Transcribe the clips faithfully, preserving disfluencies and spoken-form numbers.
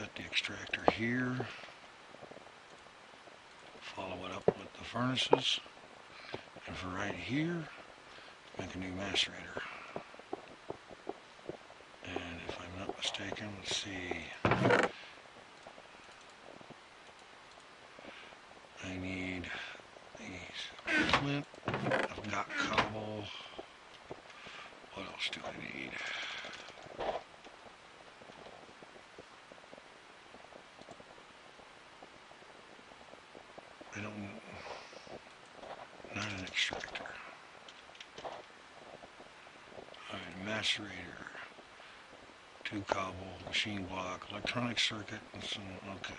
set the extractor here, follow it up with the furnaces, and for right here, make a new macerator. And if I'm not mistaken, let's see, I need these flint, I've got cobble, what else do I need? I don't, not an extractor. Alright, macerator, two cobble, machine block, electronic circuit, and some, okay.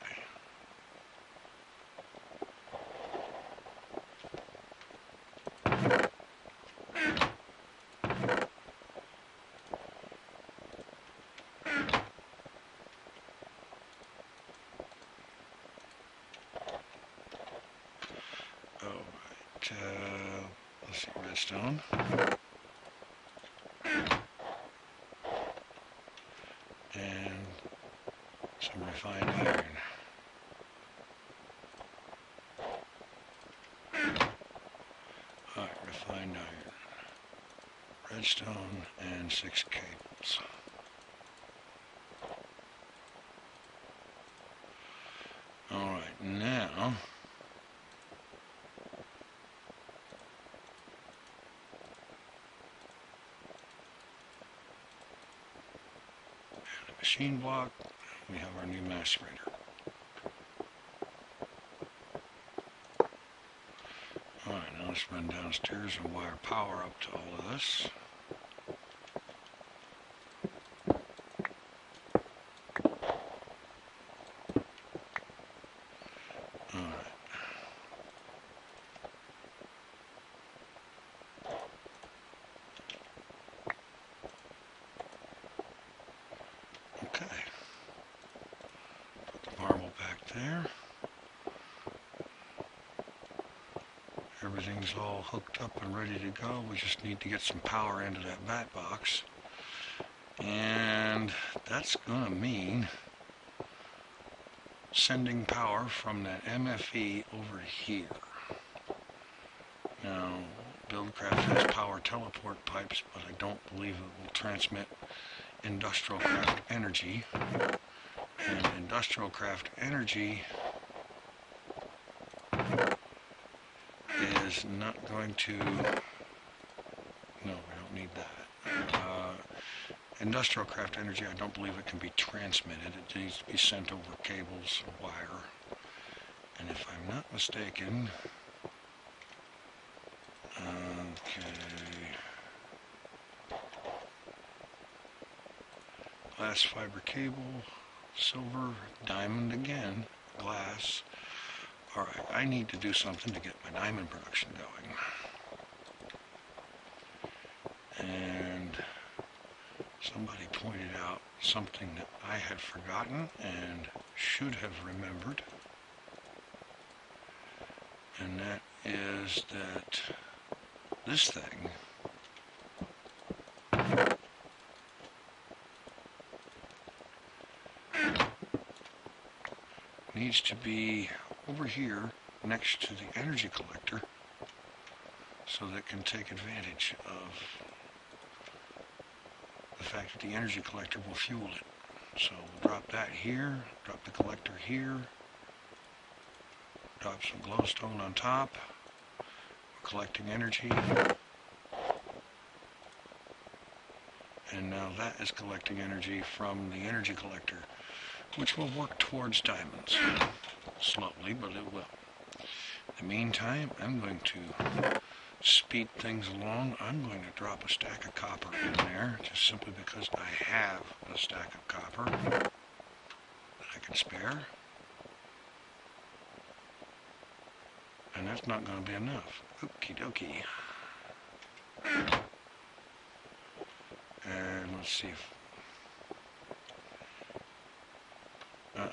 Uh, let's see, redstone. And some refined iron. Alright, refined iron. Redstone and six cables. Alright, now machine block, we have our new macerator. Alright, now let's run downstairs and wire power up to all of this. There. Everything's all hooked up and ready to go. We just need to get some power into that bat box. And that's gonna mean sending power from that M F E over here. Now, Buildcraft has power teleport pipes, but I don't believe it will transmit IndustrialCraft energy. And IndustrialCraft energy is not going to, no, we don't need that. Uh, IndustrialCraft energy, I don't believe it can be transmitted. It needs to be sent over cables and wire. And if I'm not mistaken, okay, glass fiber cable, silver, diamond again, glass. Alright, I need to do something to get my diamond production going. And somebody pointed out something that I had forgotten and should have remembered. And that is that this thing needs to be over here next to the energy collector so that it can take advantage of the fact that the energy collector will fuel it. So we'll drop that here, drop the collector here, drop some glowstone on top. We're collecting energy. And now that is collecting energy from the energy collector, which will work towards diamonds. Slowly, but it will. In the meantime, I'm going to speed things along. I'm going to drop a stack of copper in there, just simply because I have a stack of copper that I can spare. And that's not going to be enough. Okie dokie. And let's see if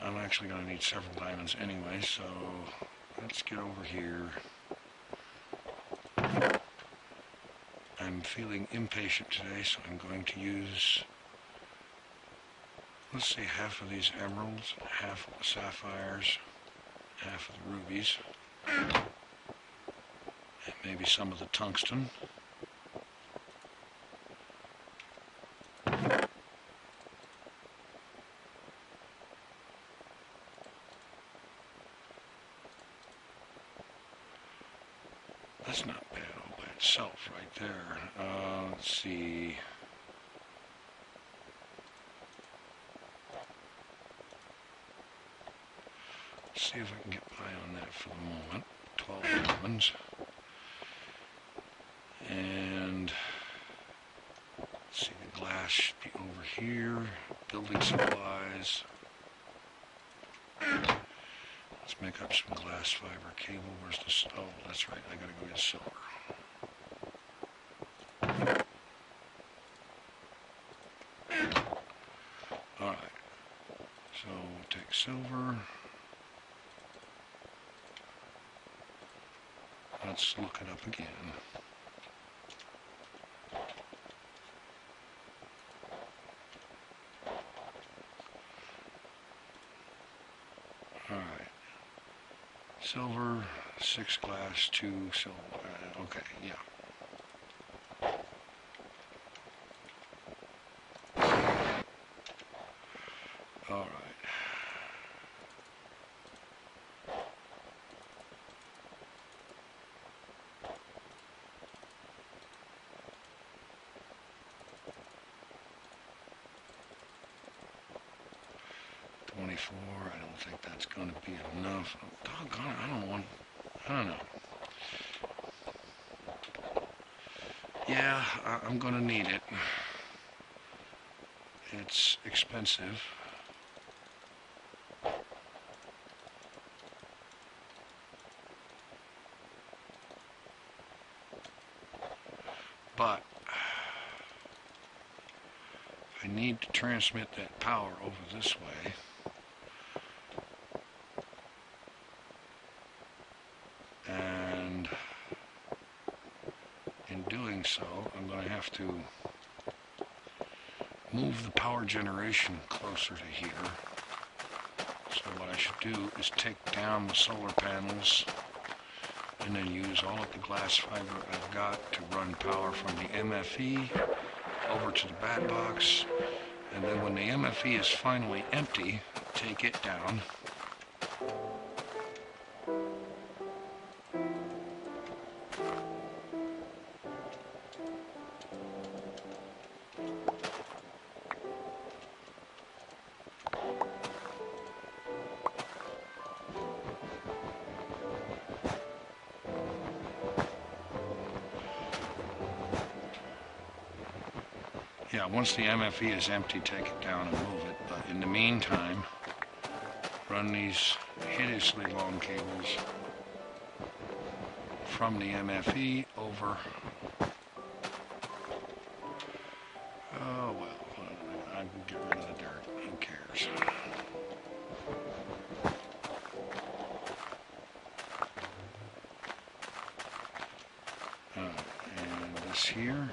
I'm actually going to need several diamonds anyway, so let's get over here. I'm feeling impatient today, so I'm going to use Let's see, half of these emeralds, half of the sapphires, half of the rubies, and maybe some of the tungsten. That's not bad all by itself right there. Uh, let's see. Let's see if I can get by on that for the moment. Twelve diamonds. And let's see, the glass should be over here. Building supplies. Let's make up some glass fiber cable. Where's the stove? Oh, that's right. I gotta go get silver. All right. So we'll take silver. Let's look it up again. All right. Silver, six glass, two silver. Uh, okay, yeah. All right. I don't think that's going to be enough. Doggone it, I don't want, I don't know. Yeah, I, I'm going to need it. It's expensive. But I need to transmit that power over this way. So I'm going to have to move the power generation closer to here. So what I should do is take down the solar panels and then use all of the glass fiber I've got to run power from the M F E over to the bat box. And then when the M F E is finally empty, take it down. Yeah, once the M F E is empty, take it down and move it. But in the meantime, run these hideously long cables from the M F E over. Oh, well, I can get rid of the dirt. Who cares? Uh, and this here.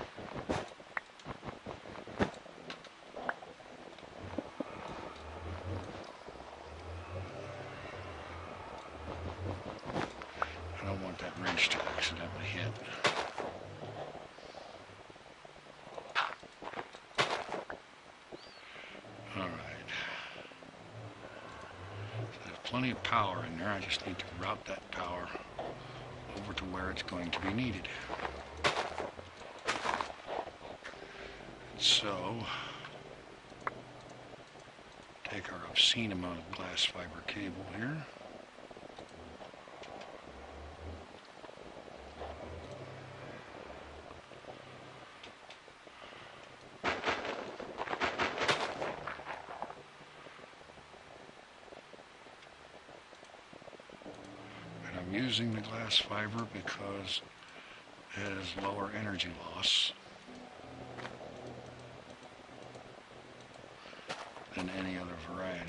Plenty of power in there, I just need to route that power over to where it's going to be needed. So, take our obscene amount of glass fiber cable here. Using the glass fiber because it has lower energy loss than any other variety.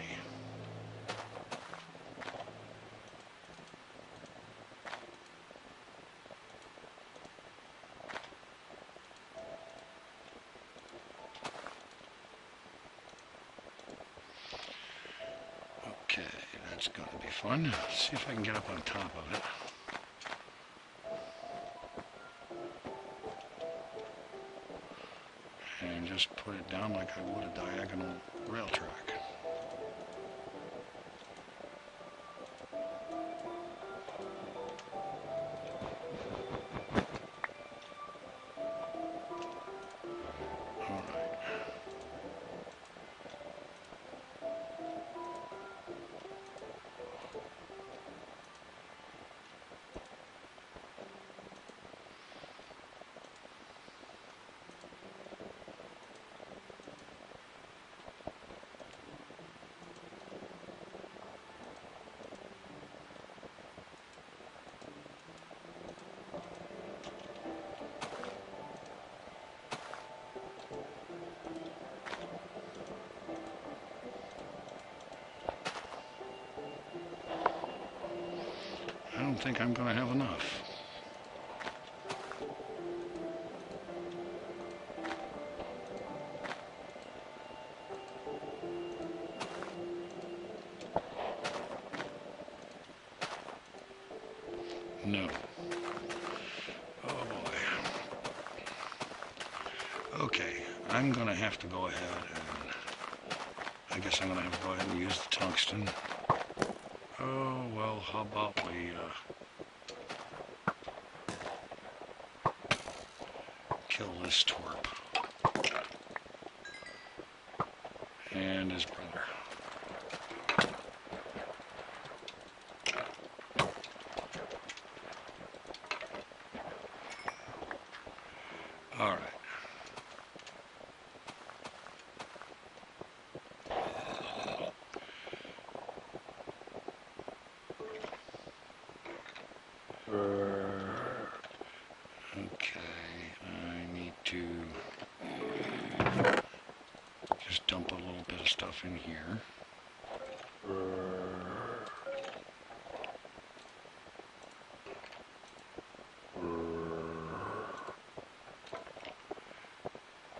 That's going to be fun. Let's see if I can get up on top of it. And just put it down like I would a diagonal rail track. I think I'm going to have enough. No. Oh boy. Okay, I'm going to have to go ahead and I guess I'm going to have to go ahead and use the tungsten. Oh, well, how about we uh, kill this twerp and his brother. All right. In here.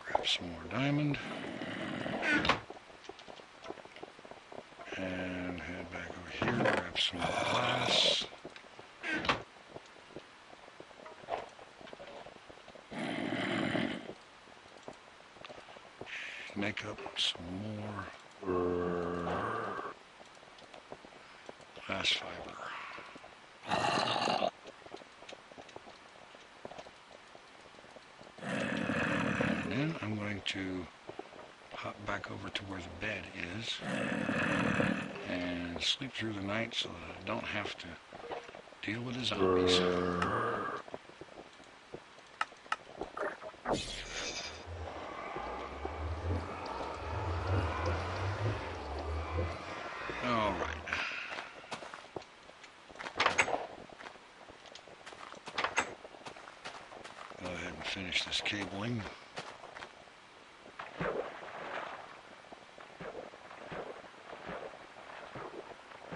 Grab some more diamond. And head back over here, grab some more glass. Make up some more glass fiber. And then I'm going to hop back over to where the bed is and sleep through the night so that I don't have to deal with the zombies. Finish this cabling. Get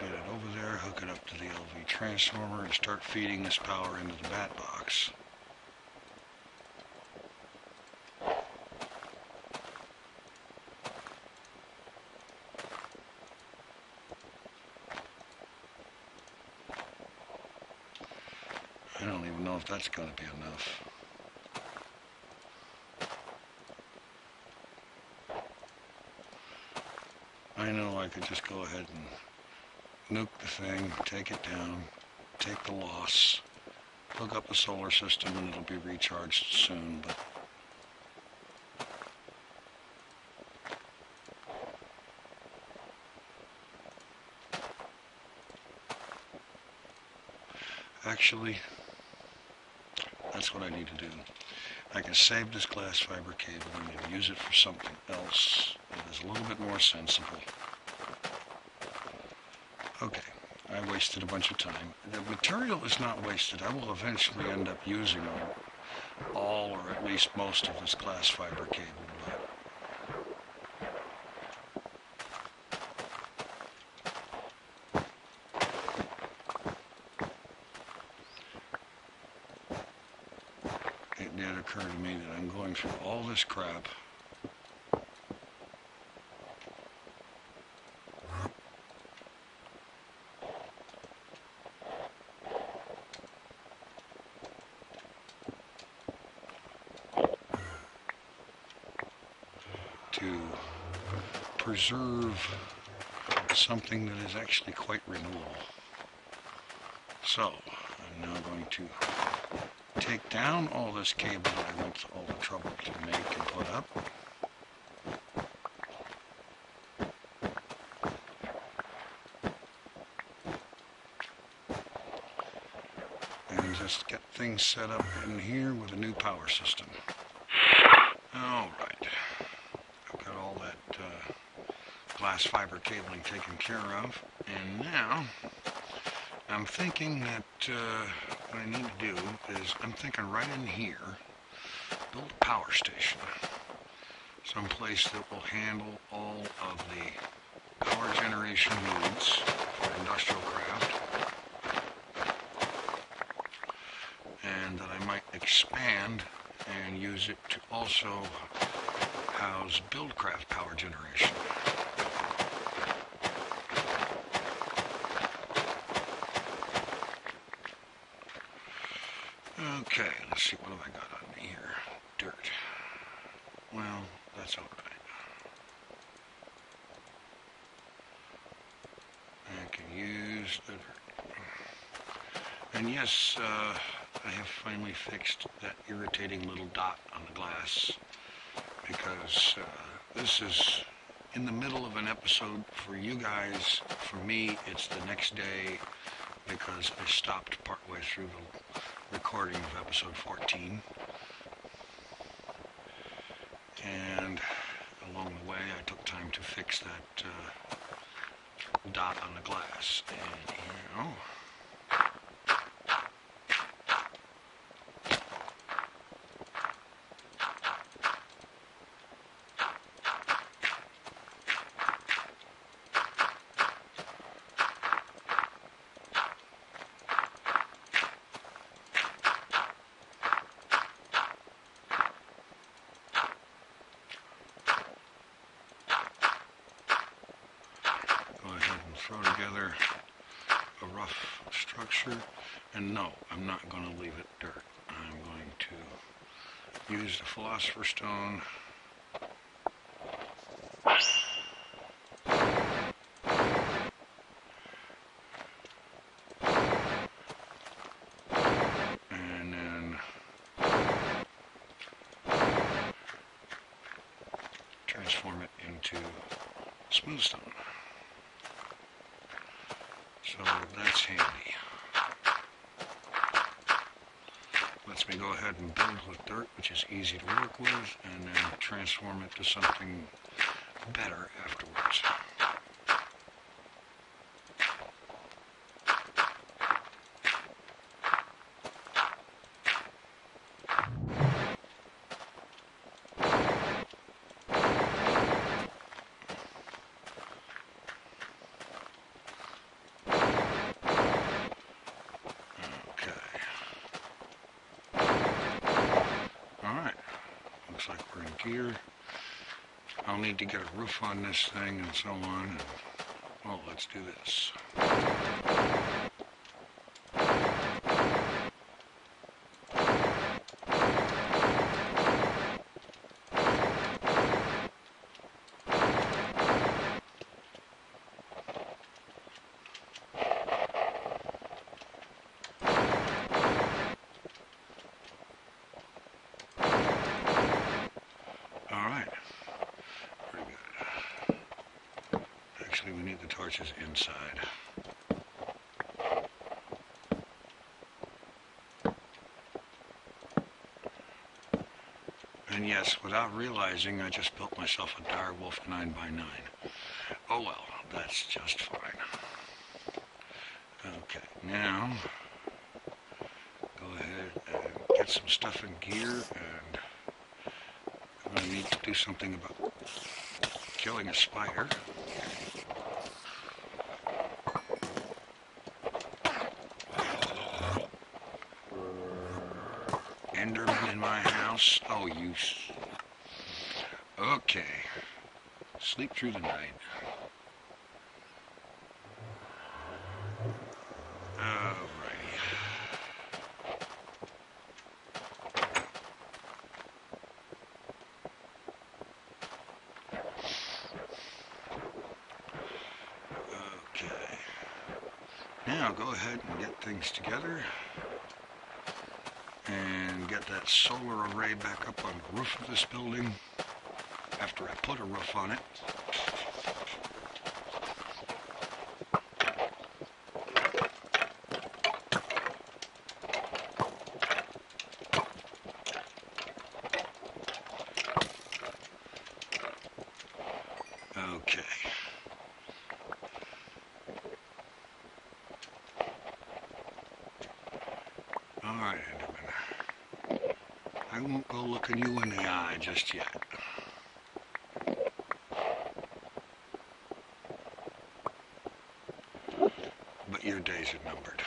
it over there, hook it up to the L V transformer, and start feeding this power into the bat box. I don't even know if that's going to be enough. I know I could just go ahead and nuke the thing, take it down, take the loss, hook up the solar system, and it'll be recharged soon, but actually, that's what I need to do. I can save this glass fiber cable and use it for something else that is a little bit more sensible. Okay, I wasted a bunch of time. The material is not wasted. I will eventually end up using all or at least most of this glass fiber cable. But occur to me that I'm going through all this crap to preserve something that is actually quite renewable. So I'm now going to take down all this cable that I went to all the trouble to make and put up. And just get things set up in here with a new power system. Alright, I've got all that uh, glass fiber cabling taken care of, and now I'm thinking that uh, what I need to do is, I'm thinking right in here, build a power station. Someplace that will handle all of the power generation needs for IndustrialCraft. And that I might expand and use it to also house Buildcraft power generation. Okay, let's see, what have I got on here? Dirt. Well, that's all right. I can use the dirt. And yes, uh, I have finally fixed that irritating little dot on the glass, because uh, this is in the middle of an episode for you guys. For me, it's the next day, because I stopped partway through the recording of episode fourteen, and along the way I took time to fix that uh, dot on the glass. And you know, and no, I'm not going to leave it dirt. I'm going to use the Philosopher's Stone. And then transform it into smooth stone. So that's handy. Lets me go ahead and build with dirt, which is easy to work with, and then transform it to something better afterwards. Gear. I'll need to get a roof on this thing and so on. And, well, let's do this. We need the torches inside. And yes, without realizing, I just built myself a Direwolf nine by nine. Oh well, that's just fine. Okay, now go ahead and get some stuff in gear, and I'm going to need to do something about killing a spider. Enderman in my house. Oh, you. Okay. Sleep through the night. Alrighty. Now go ahead and get things together and get that solar array back up on the roof of this building after I put a roof on it. Just yet. But your days are numbered.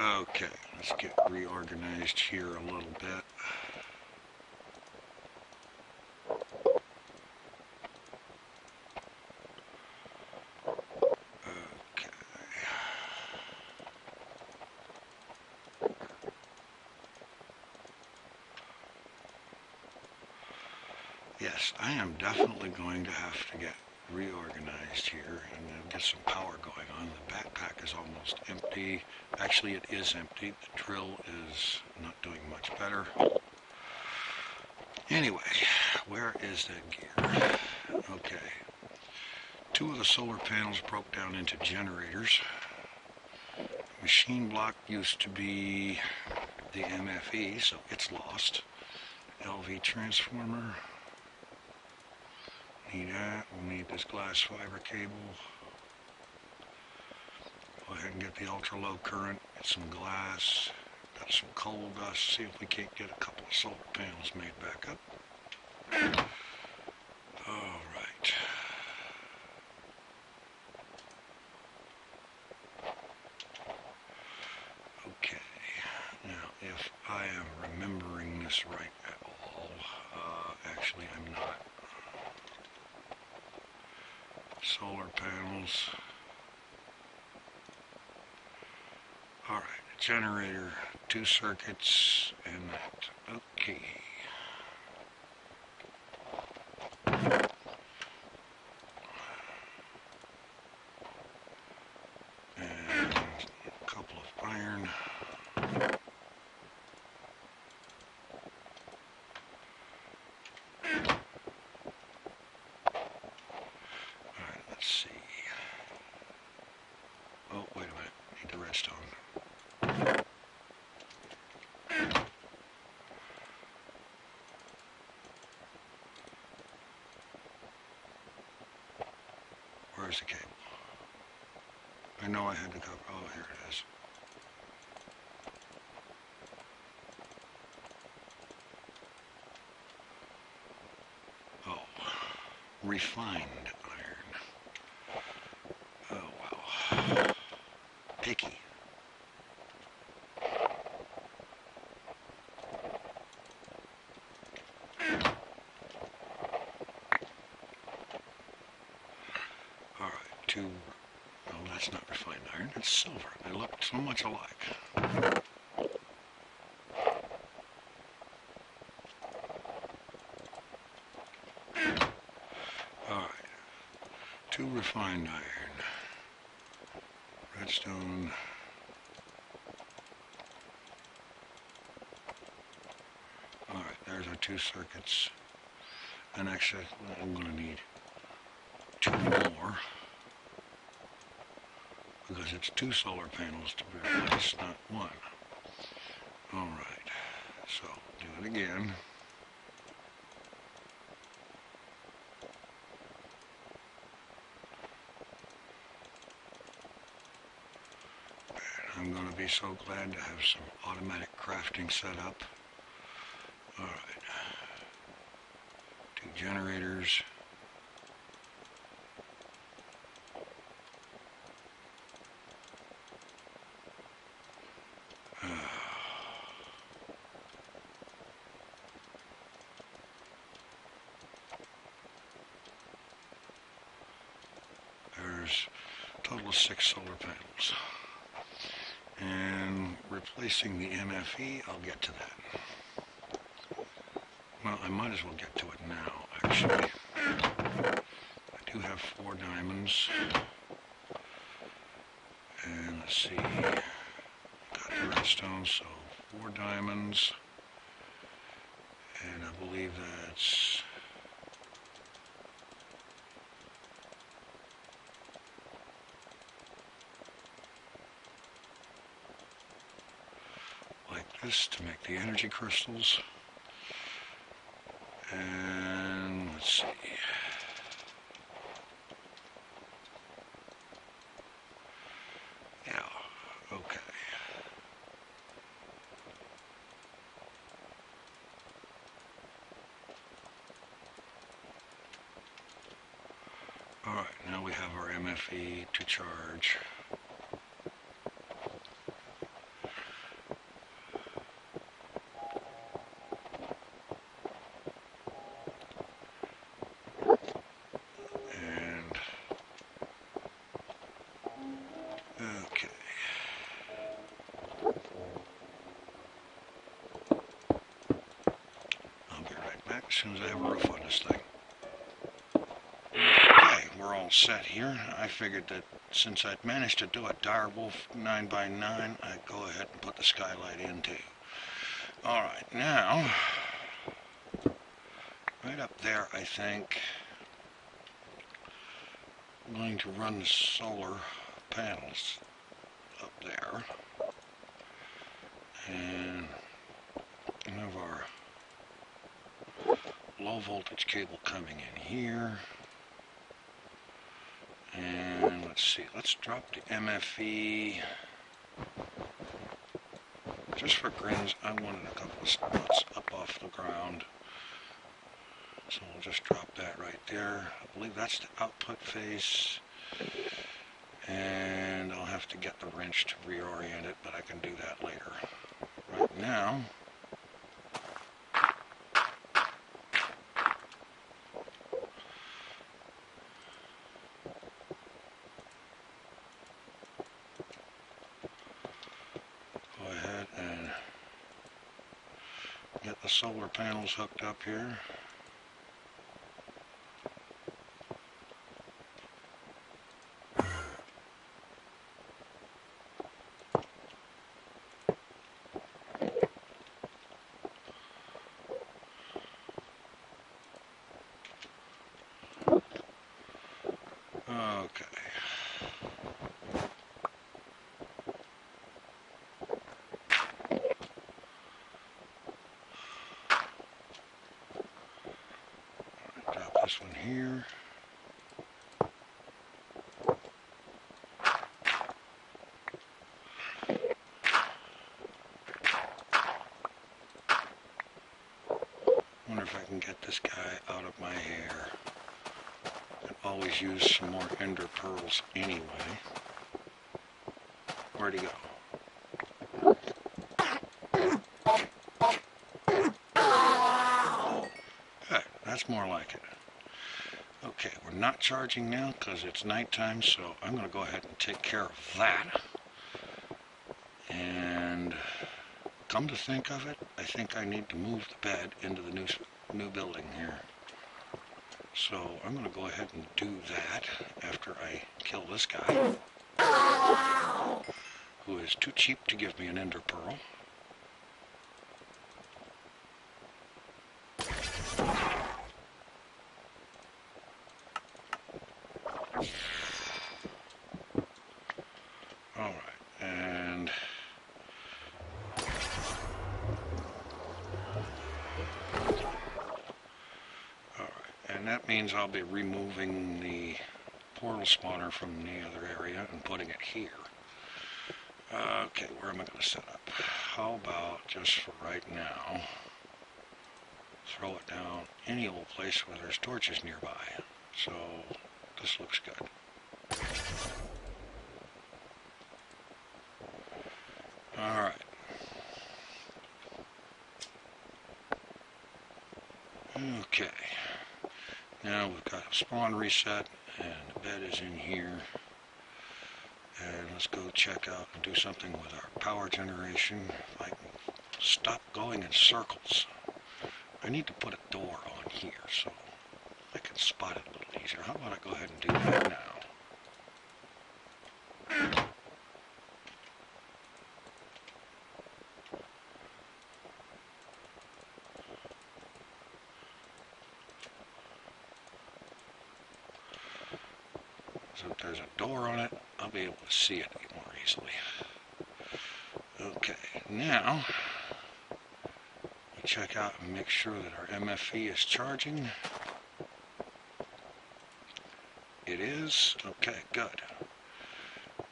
Okay, let's get reorganized here a little bit. I am definitely going to have to get reorganized here and then get some power going on. The backpack is almost empty. Actually, it is empty. The drill is not doing much better. Anyway, where is that gear? Okay. Two of the solar panels broke down into generators. The machine block used to be the M F E, so it's lost. L V transformer. Need that, we'll need this glass fiber cable. Go ahead and get the ultra low current, get some glass, got some coal dust, see if we can't get a couple of solar panels made back up. Alright. Okay, now if I am remembering this right at all, uh, actually I'm not. Solar panels. Alright, generator, two circuits, and that. Okay. And a couple of iron. Where's the cable? I know I had to cover. Oh, here it is. Oh, refined iron. Oh, wow. Picky. To, well, that's not refined iron, it's silver. They look so much alike. Alright, two refined iron, redstone, alright, there's our two circuits, and actually I'm going to need two more. Because it's two solar panels to be replaced, not one. Alright, so do it again. I'm going to be so glad to have some automatic crafting set up. Alright, two generators. Six solar panels, and replacing the M F E, I'll get to that. Well, I might as well get to it now, actually. I do have four diamonds. Let's see. Got redstone, so four diamonds. And I believe that's like this to make the energy crystals. And let's see. Yeah, okay. All right, now we have our M F E to charge. Set here. I figured that since I'd managed to do a Direwolf nine by nine, I'd go ahead and put the skylight in too. Alright, now, right up there, I think, I'm going to run the solar panels up there. And we have our low voltage cable coming in here. And let's see, let's drop the M F E. Just for grins, I wanted a couple of spots up off the ground. So we'll just drop that right there. I believe that's the output face. And I'll have to get the wrench to reorient it, but I can do that later. Right now, solar panels hooked up here. Okay. This one here. Wonder if I can get this guy out of my hair. I'd always use some more ender pearls anyway. Where'd he go? Good, that's more like it. Okay, we're not charging now because it's nighttime, so I'm going to go ahead and take care of that. And come to think of it, I think I need to move the bed into the new new building here. So I'm going to go ahead and do that after I kill this guy, who is too cheap to give me an ender pearl. Means I'll be removing the portal spawner from the other area and putting it here. Okay, where am I going to set up? How about just for right now, throw it down any old place where there's torches nearby. So this looks good. All right. Okay. Now we've got a spawn reset, and the bed is in here. And let's go check out and do something with our power generation. If I can stop going in circles. I need to put a door on here so I can spot it a little easier. How about I go ahead and do that now? So if there's a door on it, I'll be able to see it more easily. Okay, now we check out and make sure that our M F E is charging. It is. Okay, good.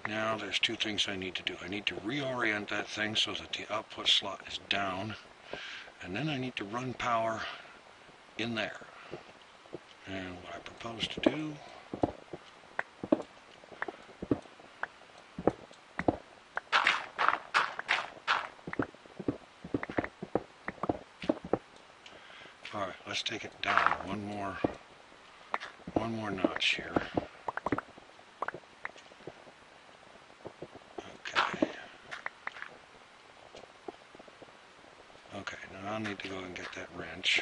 Now there's two things I need to do. I need to reorient that thing so that the output slot is down, and then I need to run power in there. And what I propose to do Let's take it down one more, one more notch here. Okay. Okay, now I'll need to go and get that wrench.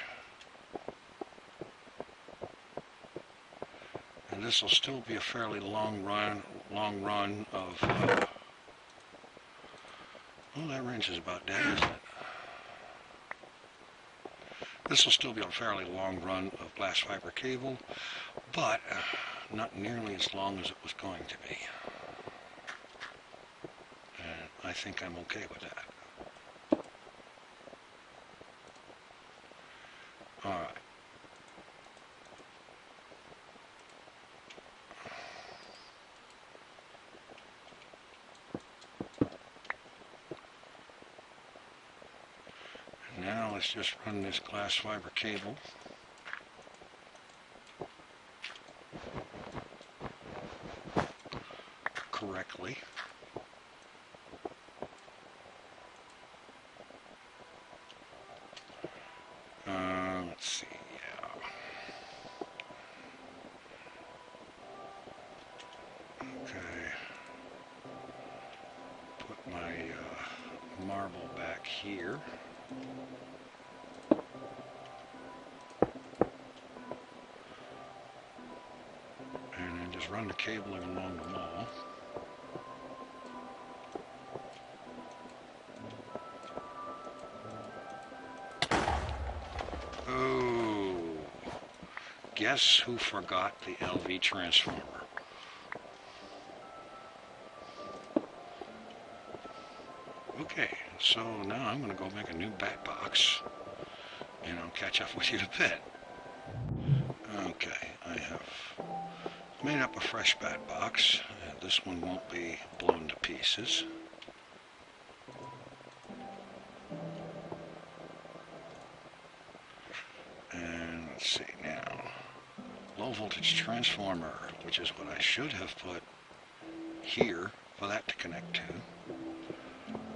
And this will still be a fairly long run, long run of, uh, well, that wrench is about dead, isn't it? This will still be a fairly long run of glass fiber cable, but not nearly as long as it was going to be. And I think I'm okay with that. Alright. Let's just run this glass fiber cable. Correctly. Uh, let's see, yeah. Okay. Put my uh, marble back here. Run the cabling along the wall. Oh, guess who forgot the L V transformer? Okay, so now I'm going to go make a new bat box, and I'll catch up with you in a bit. Okay, I have made up a fresh bat box. Uh, this one won't be blown to pieces. And let's see now. Low voltage transformer, which is what I should have put here for that to connect to.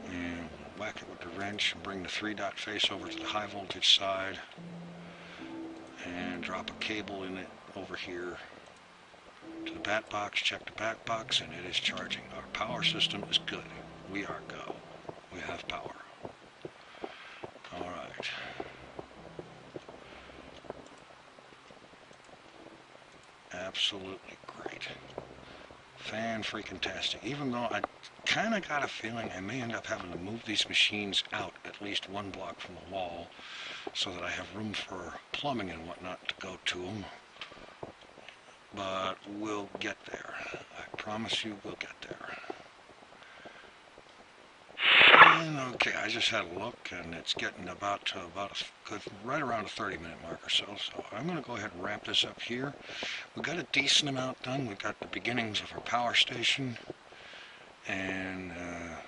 And whack it with the wrench and bring the three dot face over to the high voltage side. And drop a cable in it over here. To the bat box, check the bat box, and it is charging. Our power system is good. We are go. We have power. Alright. Absolutely great. Fan-freaking-tastic. Even though I kind of got a feeling I may end up having to move these machines out at least one block from the wall so that I have room for plumbing and whatnot to go to them. But we'll get there. I promise you we'll get there. And okay, I just had a look, and it's getting about to about a good, right around a thirty minute mark or so. So I'm going to go ahead and wrap this up here. We got a decent amount done. We got the beginnings of our power station and uh,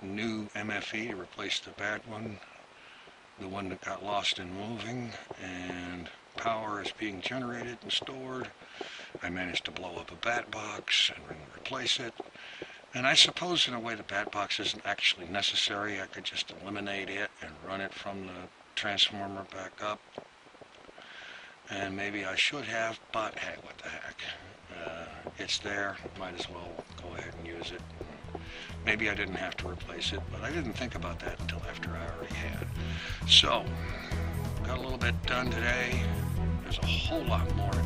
new M F E to replace the bad one, the one that got lost in moving, and power is being generated and stored. I managed to blow up a bat box and replace it. And I suppose in a way the bat box isn't actually necessary. I could just eliminate it and run it from the transformer back up. And maybe I should have, but hey, what the heck. Uh, it's there. Might as well go ahead and use it. Maybe I didn't have to replace it, but I didn't think about that until after I already had. So, got a little bit done today. There's a whole lot more